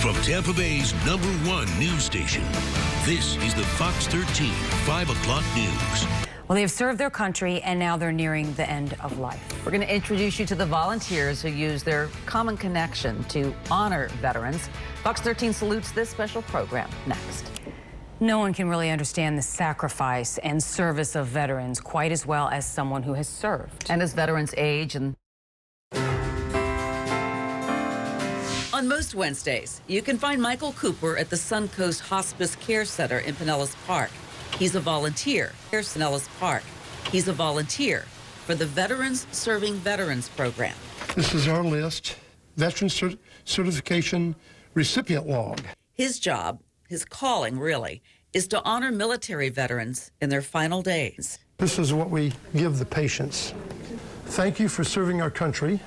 From Tampa Bay's number one news station, this is the Fox 13 5 o'clock news. Well, they have served their country, and now they're nearing the end of life. We're going to introduce you to the volunteers who use their common connection to honor veterans. Fox 13 salutes this special program next. No one can really understand the sacrifice and service of veterans quite as well as someone who has served. And as veterans age and... On most Wednesdays, you can find Michael Couper at the Suncoast Hospice Care Center in Pinellas Park. He's a volunteer. He's a volunteer for the Veterans Serving Veterans Program. This is our list, Veteran Certification Recipient Log. His job, his calling really, is to honor military veterans in their final days. This is what we give the patients. Thank you for serving our country.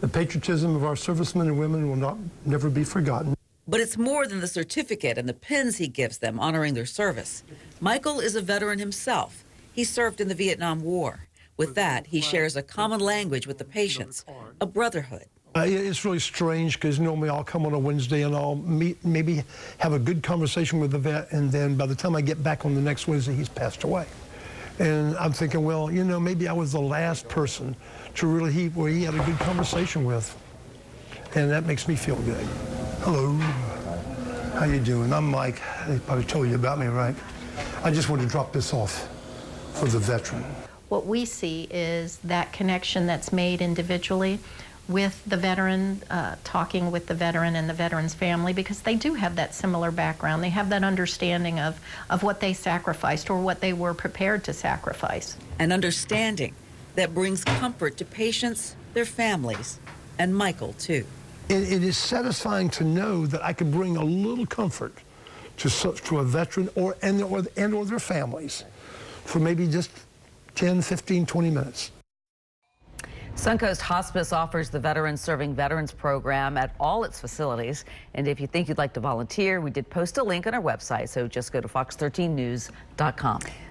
The patriotism of our servicemen and women will never be forgotten. But it's more than the certificate and the pins he gives them honoring their service. Michael is a veteran himself. He served in the Vietnam War. With that, he shares a common language with the patients, a brotherhood. It's really strange because normally I'll come on a Wednesday and I'll meet, maybe have a good conversation with the vet, and then by the time I get back on the next Wednesday, he's passed away. And I'm thinking, well, you know, maybe I was the last person to really he had a good conversation with. And that makes me feel good. Hello, how you doing? I'm Mike. They probably told you about me, right? I just wanted to drop this off for the veteran. What we see is that connection that's made individually with the veteran, talking with the veteran and the veteran's family, because they do have that similar background. They have that understanding of what they sacrificed or what they were prepared to sacrifice. An understanding that brings comfort to patients, their families, and Michael too. It is satisfying to know that I can bring a little comfort to a veteran or their families for maybe just 10, 15, 20 minutes. Suncoast Hospice offers the Veterans Serving Veterans Program at all its facilities. And if you think you'd like to volunteer, we did post a link on our website, so just go to fox13news.com.